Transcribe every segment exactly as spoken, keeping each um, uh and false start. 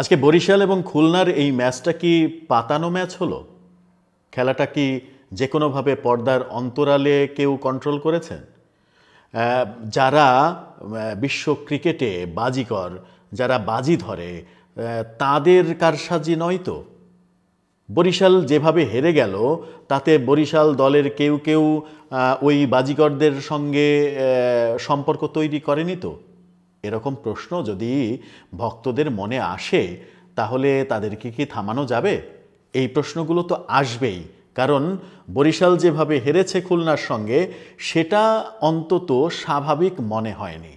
আজকে বরিশাল এবং খুলনার এই ম্যাচটা কি পাতানো ম্যাচ হলো? খেলাটা কি যে কোনোভাবে পর্দার অন্তরালে কেউ কন্ট্রোল করেছেন? যারা বিশ্ব ক্রিকেটে বাজিকর, যারা বাজি ধরে, তাদের কারসাজি নয় তো? বরিশাল যেভাবে হেরে গেল তাতে বরিশাল দলের কেউ কেউ ওই বাজিকরদের সঙ্গে সম্পর্ক তৈরি করেনি তো? এরকম প্রশ্ন যদি ভক্তদের মনে আসে তাহলে তাদেরকে কি থামানো যাবে? এই প্রশ্নগুলো তো আসবেই, কারণ বরিশাল যেভাবে হেরেছে খুলনার সঙ্গে সেটা অন্তত স্বাভাবিক মনে হয়নি।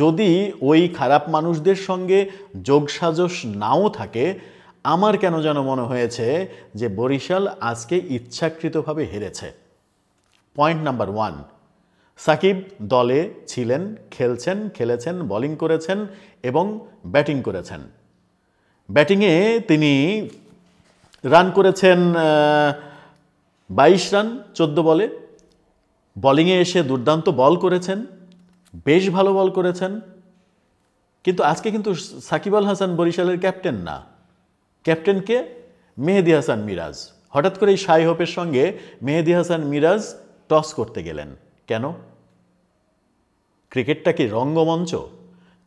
যদি ওই খারাপ মানুষদের সঙ্গে যোগসাজশ নাও থাকে, আমার কেন যেন মনে হয়েছে যে বরিশাল আজকে ইচ্ছাকৃতভাবে হেরেছে। পয়েন্ট নাম্বার ওয়ান, সাকিব দলে ছিলেন, খেলছেন, খেলেছেন, বোলিং করেছেন এবং ব্যাটিং করেছেন। ব্যাটিংয়ে তিনি রান করেছেন বাইশ রান চোদ্দ বলে, বোলিংয়ে এসে দুর্দান্ত বল করেছেন, বেশ ভালো বল করেছেন। কিন্তু আজকে কিন্তু সাকিব আল হাসান বরিশালের ক্যাপ্টেন না। ক্যাপ্টেন কে? মেহেদি হাসান মিরাজ। হঠাৎ করে এই শাই হোপের সঙ্গে মেহেদি হাসান মিরাজ টস করতে গেলেন কেন? ক্রিকেটটা কি রঙ্গমঞ্চ?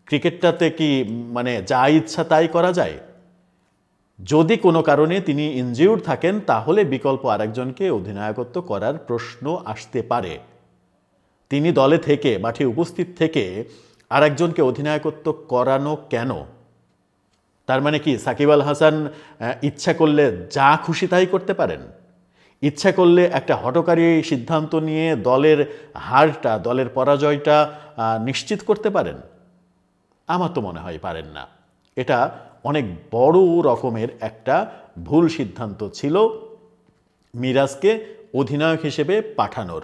ক্রিকেটটাতে কি মানে যা ইচ্ছা তাই করা যায়? যদি কোনো কারণে তিনি ইনজিউর্ড থাকেন তাহলে বিকল্প আরেকজনকে অধিনায়কত্ব করার প্রশ্ন আসতে পারে। তিনি দলে থেকে, মাঠে উপস্থিত থেকে আরেকজনকে অধিনায়কত্ব করানো কেন? তার মানে কি সাকিব আল হাসান ইচ্ছা করলে যা খুশি তাই করতে পারেন? ইচ্ছা করলে একটা হঠকারী সিদ্ধান্ত নিয়ে দলের হারটা, দলের পরাজয়টা নিশ্চিত করতে পারেন? আমার তো মনে হয় পারেন না। এটা অনেক বড় রকমের একটা ভুল সিদ্ধান্ত ছিল মিরাজকে অধিনায়ক হিসেবে পাঠানোর।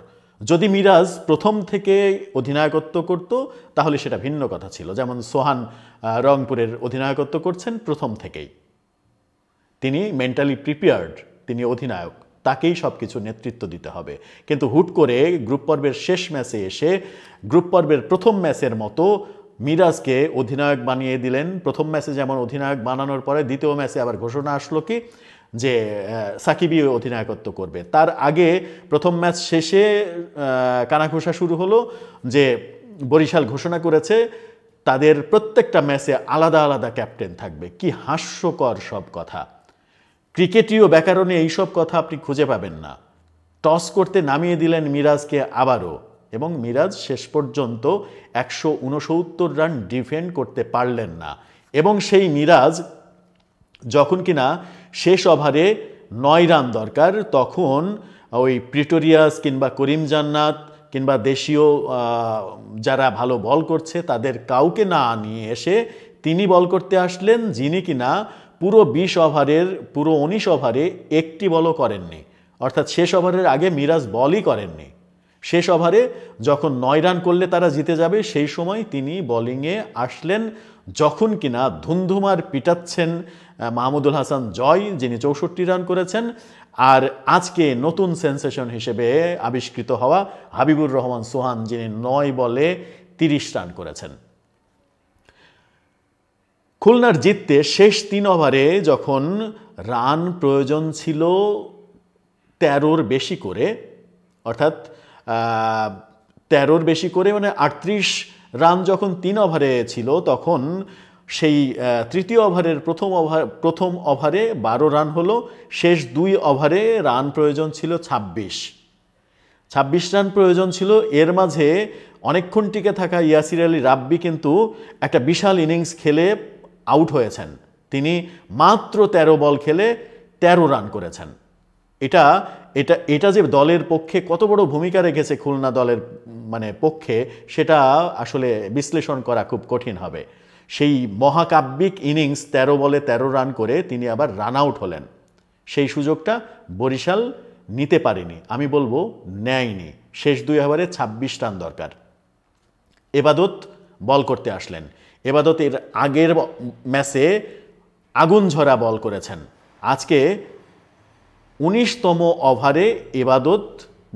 যদি মিরাজ প্রথম থেকে অধিনায়কত্ব করত তাহলে সেটা ভিন্ন কথা ছিল। যেমন সোহান রংপুরের অধিনায়কত্ব করছেন প্রথম থেকেই, তিনি মেন্টালি প্রিপেয়ার্ড, তিনি অধিনায়ক, তাকেই সব কিছু নেতৃত্ব দিতে হবে। কিন্তু হুট করে গ্রুপ পর্বের শেষ ম্যাচে এসে গ্রুপ পর্বের প্রথম ম্যাচের মতো মিরাজকে অধিনায়ক বানিয়ে দিলেন। প্রথম ম্যাচে যেমন অধিনায়ক বানানোর পরে দ্বিতীয় ম্যাচে আবার ঘোষণা আসলো কি যে সাকিবই অধিনায়কত্ব করবে। তার আগে প্রথম ম্যাচ শেষে কানাঘোষা শুরু হলো যে বরিশাল ঘোষণা করেছে তাদের প্রত্যেকটা ম্যাচে আলাদা আলাদা ক্যাপ্টেন থাকবে। কি হাস্যকর সব কথা! ক্রিকেটীয় ব্যাকরণে এইসব কথা আপনি খুঁজে পাবেন না। টস করতে নামিয়ে দিলেন মিরাজকে আবারও, এবং মিরাজ শেষ পর্যন্ত একশো উনসত্তর রান ডিফেন্ড করতে পারলেন না। এবং সেই মিরাজ যখন কিনা শেষ ওভারে নয় রান দরকার, তখন ওই প্রিটোরিয়াস কিংবা করিম জান্নাত কিংবা দেশীয় যারা ভালো বল করছে তাদের কাউকে না নিয়ে এসে তিনি বল করতে আসলেন, যিনি কিনা পুরো বিশ ওভারের, পুরো উনিশ ওভারে একটি বলও করেননি। অর্থাৎ শেষ ওভারের আগে মিরাজ বলই করেননি। শেষ ওভারে যখন নয় রান করলে তারা জিতে যাবে সেই সময় তিনি বোলিংয়ে আসলেন, যখন কিনা ধুন্ধুমার পিটাচ্ছেন মাহমুদুল হাসান জয়, যিনি চৌষট্টি রান করেছেন। আর আজকে নতুন সেন্সেশন হিসেবে আবিষ্কৃত হওয়া হাবিবুর রহমান সোহান, যিনি নয় বলে তিরিশ রান করেছেন। খুলনার জিততে শেষ তিন ওভারে যখন রান প্রয়োজন ছিল তেরোর বেশি করে, অর্থাৎ তেরোর বেশি করে মানে আটত্রিশ রান যখন তিন ওভারে ছিল, তখন সেই তৃতীয় ওভারের প্রথম ওভার প্রথম ওভারে বারো রান হলো। শেষ দুই ওভারে রান প্রয়োজন ছিল ছাব্বিশ ছাব্বিশ রান প্রয়োজন ছিল। এর মাঝে অনেকক্ষণ টিকে থাকা ইয়াসির আলী রাব্বি কিন্তু একটা বিশাল ইনিংস খেলে আউট হয়েছেন। তিনি মাত্র তেরো বল খেলে তেরো রান করেছেন। এটা এটা এটা যে দলের পক্ষে কত বড় ভূমিকা রেখেছে, খুলনা দলের মানে পক্ষে, সেটা আসলে বিশ্লেষণ করা খুব কঠিন হবে। সেই মহাকাব্যিক ইনিংস তেরো বলে তেরো রান করে তিনি আবার রান আউট হলেন। সেই সুযোগটা বরিশাল নিতে পারেনি, আমি বলবো নেয়নি। শেষ দুই ওভারে ছাব্বিশ রান দরকার। এবাদত বল করতে আসলেন। এবাদত এর আগের ম্যাচে আগুন ঝরা বল করেছেন। আজকে উনিশতম ওভারে এবাদত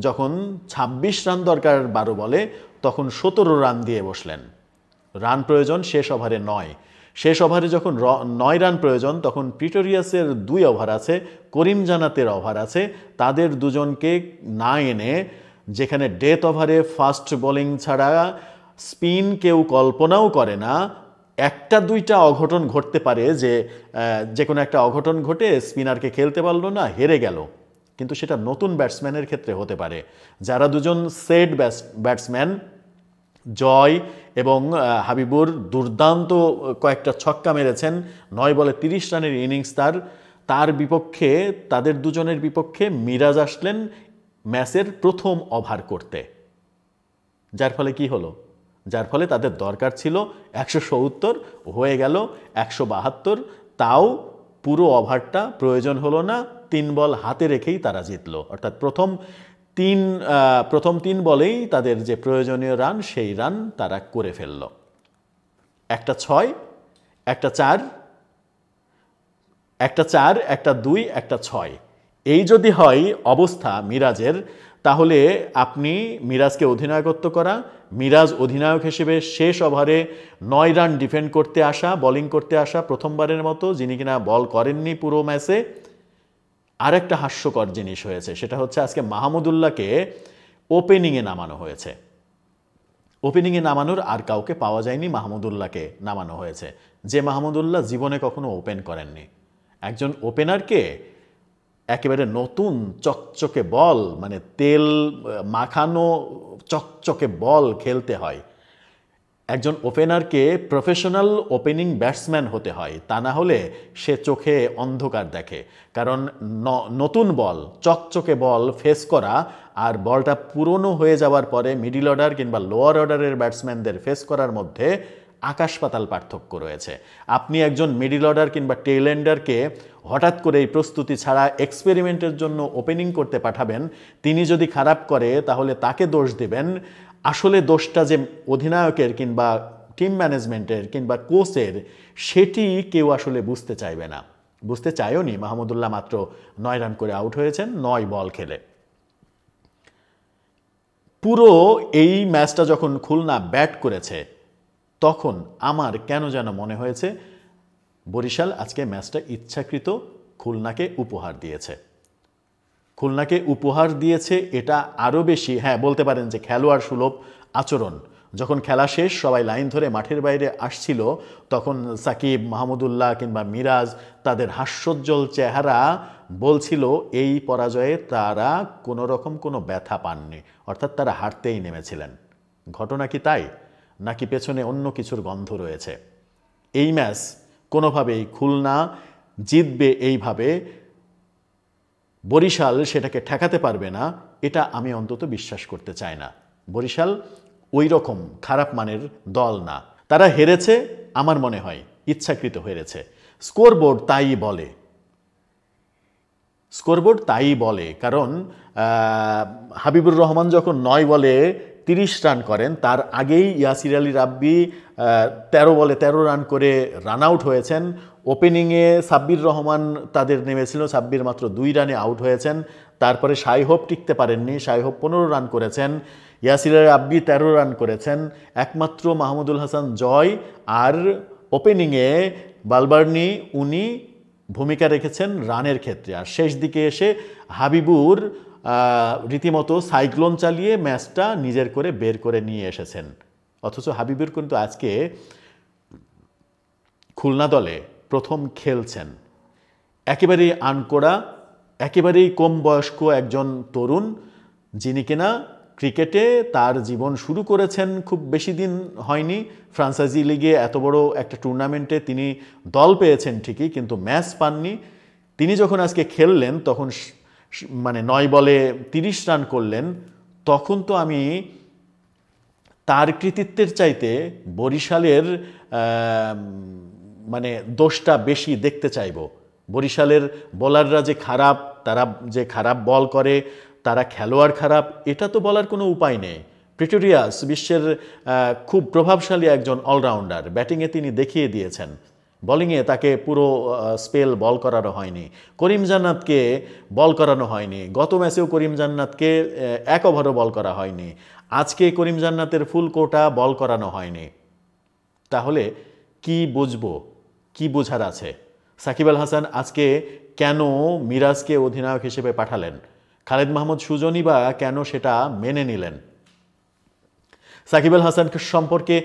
যখন ছাব্বিশ রান দরকার বারো বলে, তখন সতেরো রান দিয়ে বসলেন। রান প্রয়োজন শেষ ওভারে নয়। শেষ ওভারে যখন নয় রান প্রয়োজন তখন প্রিটোরিয়াসের দুই ওভার আছে, করিম জানাতের ওভার আছে, তাদের দুজনকে না এনে যেখানে ডেথ ওভারে ফাস্ট বোলিং ছাড়া স্পিন কেউ কল্পনাও করে না, একটা দুইটা অঘটন ঘটতে পারে যে যে কোনো একটা অঘটন ঘটে স্পিনারকে খেলতে পারলো না, হেরে গেল, কিন্তু সেটা নতুন ব্যাটসম্যানের ক্ষেত্রে হতে পারে। যারা দুজন সেট ব্যাটসম্যান, জয় এবং হাবিবুর দুর্দান্ত কয়েকটা ছক্কা মেরেছেন, নয় বলে তিরিশ রানের ইনিংস তার, তার বিপক্ষে তাদের দুজনের বিপক্ষে মিরাজ আসলেন ম্যাচের প্রথম ওভার করতে, যার ফলে কি হলো, যার ফলে তাদের দরকার ছিল একশো সত্তর হয়ে গেল একশো বাহাত্তর, তাও পুরো ওভারটা প্রয়োজন হলো না, তিন বল হাতে রেখেই তারা জিতল। অর্থাৎ প্রথম তিন প্রথম তিন বলেই তাদের যে প্রয়োজনীয় রান সেই রান তারা করে ফেলল, একটা ছয়, একটা চার, একটা চার, একটা দুই, একটা ছয়। এই যদি হয় অবস্থা মিরাজের, তাহলে আপনি মিরাজকে অধিনায়কত্ব করা, মিরাজ অধিনায়ক হিসেবে শেষ ওভারে নয় রান ডিফেন্ড করতে আসা, বোলিং করতে আসা প্রথমবারের মতো, যিনি কিনা বল করেননি পুরো ম্যাচে। আরেকটা হাস্যকর জিনিস হয়েছে, সেটা হচ্ছে আজকে মাহমুদুল্লাহকে ওপেনিংয়ে নামানো হয়েছে, ওপেনিংয়ে নামানোর আর কাউকে পাওয়া যায়নি, মাহমুদুল্লাহকে নামানো হয়েছে, যে মাহমুদুল্লাহ জীবনে কখনো ওপেন করেননি। একজন ওপেনারকে একেবারে নতুন চকচকে বল, মানে তেল মাখানো চকচকে বল খেলতে হয়, একজন ওপেনারকে প্রফেশনাল ওপেনিং ব্যাটসম্যান হতে হয়, তা না হলে সে চোখে অন্ধকার দেখে। কারণ নতুন বল, চকচকে বল ফেস করা আর বলটা পুরনো হয়ে যাওয়ার পরে মিডিল অর্ডার কিংবা লোয়ার অর্ডারের ব্যাটসম্যানদের ফেস করার মধ্যে আকাশ পাতাল পার্থক্য রয়েছে। আপনি একজন মিডিল অর্ডার কিংবা টেইলেন্ডারকে হঠাৎ করে এই প্রস্তুতি ছাড়া এক্সপেরিমেন্টের জন্য ওপেনিং করতে পাঠাবেন, তিনি যদি খারাপ করে তাহলে তাকে দোষ দেবেন, আসলে দোষটা যে অধিনায়কের কিংবা টিম ম্যানেজমেন্টের কিংবা কোচের, সেটি কেউ আসলে বুঝতে চাইবে না, বুঝতে চায়ও নি। মাহমুদুল্লাহ মাত্র নয় রান করে আউট হয়েছেন নয় বল খেলে। পুরো এই ম্যাচটা যখন খুলনা ব্যাট করেছে তখন আমার কেন যেন মনে হয়েছে বরিশাল আজকে ম্যাচটা ইচ্ছাকৃত খুলনাকে উপহার দিয়েছে, খুলনাকে উপহার দিয়েছে এটা আরও বেশি, হ্যাঁ বলতে পারেন যে খেলোয়াড় সুলভ আচরণ। যখন খেলা শেষ সবাই লাইন ধরে মাঠের বাইরে আসছিল, তখন সাকিব, মাহমুদুল্লাহ কিংবা মিরাজ তাদের হাস্যোজ্জ্বল চেহারা বলছিল এই পরাজয়ে তারা কোনো রকম কোনো ব্যথা পাননি, অর্থাৎ তারা হারতেই নেমেছিলেন। ঘটনা কি তাই, নাকি পেছনে অন্য কিছুর গন্ধ রয়েছে? এই ম্যাচ কোনোভাবেই খুলনা জিতবে এইভাবে বরিশাল সেটাকে ঠেকাতে পারবে না, এটা আমি অন্তত বিশ্বাস করতে চাই না। বরিশাল ওই রকম খারাপ মানের দল না, তারা হেরেছে আমার মনে হয় ইচ্ছাকৃত হেরেছে। স্কোরবোর্ড তাই বলে, স্কোরবোর্ড তাই বলে, কারণ হাবিবুর রহমান যখন নয় বলে তিরিশ রান করেন তার আগেই ইয়াসির আলী রাব্বি তেরো বলে তেরো রান করে রান আউট হয়েছেন। ওপেনিংয়ে সাব্বির রহমান তাদের নেমেছিল, সাব্বির মাত্র দুই রানে আউট হয়েছেন। তারপরে সাইহোপ টিকতে পারেননি, সাইহোপ পনেরো রান করেছেন, ইয়াসির আলী রাব্বি তেরো রান করেছেন। একমাত্র মাহমুদুল হাসান জয় আর ওপেনিংয়ে বালবার্নি, উনি ভূমিকা রেখেছেন রানের ক্ষেত্রে। আর শেষ দিকে এসে হাবিবুর রীতিমতো সাইক্লোন চালিয়ে ম্যাচটা নিজের করে বের করে নিয়ে এসেছেন। অথচ হাবিবুর কিন্তু আজকে খুলনা দলে প্রথম খেলছেন, একেবারেই আনকোড়া, একেবারেই কম বয়স্ক একজন তরুণ, যিনি কিনা ক্রিকেটে তার জীবন শুরু করেছেন খুব বেশি দিন হয়নি। ফ্রান্সাইজি লিগে এত বড় একটা টুর্নামেন্টে তিনি দল পেয়েছেন ঠিকই, কিন্তু ম্যাচ পাননি। তিনি যখন আজকে খেললেন তখন মানে নয় বলে তিরিশ রান করলেন, তখন তো আমি তার কৃতিত্বের চাইতে বরিশালের মানে দোষটা বেশি দেখতে চাইব। বরিশালের বোলাররা যে খারাপ, তারা যে খারাপ বল করে, তারা খেলোয়াড় খারাপ, এটা তো বলার কোনো উপায় নেই। প্রিটোরিয়াস বিশ্বের খুব প্রভাবশালী একজন অলরাউন্ডার, ব্যাটিংয়ে তিনি দেখিয়ে দিয়েছেন, বলিংয়ে তাকে পুরো স্পেল বল করানো হয়নি, করিম জান্নাতকে বল করানো হয়নি, গত ম্যাচেও করিম জান্নাতকে এক ওভারও বল করা হয়নি, আজকে করিম জান্নাতের ফুল কোটা বল করানো হয়নি। তাহলে কি বুঝবো, কি বোঝার আছে? সাকিব আল হাসান আজকে কেন মিরাজকে অধিনায়ক হিসেবে পাঠালেন? খালেদ মাহমুদ সুজনই বা কেন সেটা মেনে নিলেন? সাকিব আল হাসান সম্পর্কে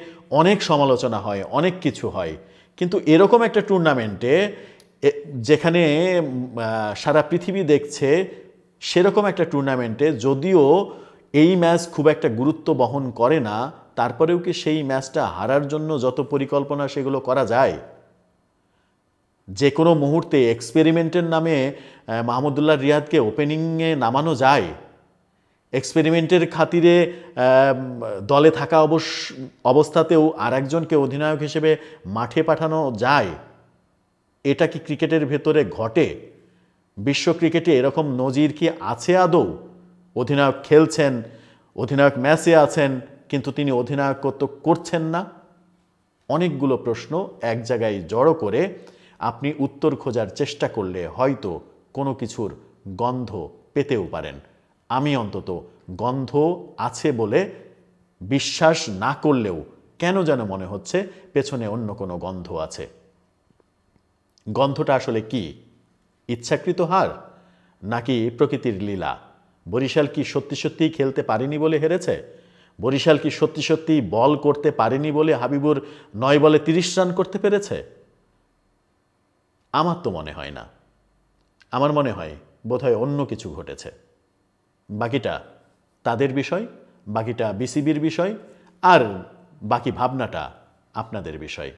অনেক সমালোচনা হয়, অনেক কিছু হয়, কিন্তু এরকম একটা টুর্নামেন্টে যেখানে সারা পৃথিবী দেখছে, সেরকম একটা টুর্নামেন্টে যদিও এই ম্যাচ খুব একটা গুরুত্ব বহন করে না, তারপরেও কি সেই ম্যাচটা হারার জন্য যত পরিকল্পনা সেগুলো করা যায়? যে কোনো মুহূর্তে এক্সপেরিমেন্টের নামে মাহমুদুল্লাহ রিয়াদকে ওপেনিংয়ে নামানো যায়, এক্সপেরিমেন্টের খাতিরে দলে থাকা অবশ্য অবস্থাতেও আর একজনকে অধিনায়ক হিসেবে মাঠে পাঠানো যায়। এটা কি ক্রিকেটের ভেতরে ঘটে? বিশ্ব ক্রিকেটে এরকম নজির কি আছে আদৌ? অধিনায়ক খেলছেন, অধিনায়ক ম্যাচে আছেন, কিন্তু তিনি অধিনায়কত্ব করছেন না। অনেকগুলো প্রশ্ন এক জায়গায় জড়ো করে আপনি উত্তর খোঁজার চেষ্টা করলে হয়তো কোনো কিছুর গন্ধ পেতেও পারেন। আমি অন্তত গন্ধ আছে বলে বিশ্বাস না করলেও কেন যেন মনে হচ্ছে পেছনে অন্য কোনো গন্ধ আছে। গন্ধটা আসলে কি? ইচ্ছাকৃত হার নাকি প্রকৃতির লীলা? বরিশাল কি সত্যি সত্যিই খেলতে পারেনি বলে হেরেছে? বরিশাল কি সত্যি সত্যিই বল করতে পারেনি বলে হাবিবুর নয় বলে তিরিশ রান করতে পেরেছে? আমার তো মনে হয় না। আমার মনে হয় বোধহয় অন্য কিছু ঘটেছে। বাকিটা তাদের বিষয়, বাকিটা বিসিবির বিষয়, আর বাকি ভাবনাটা আপনাদের বিষয়।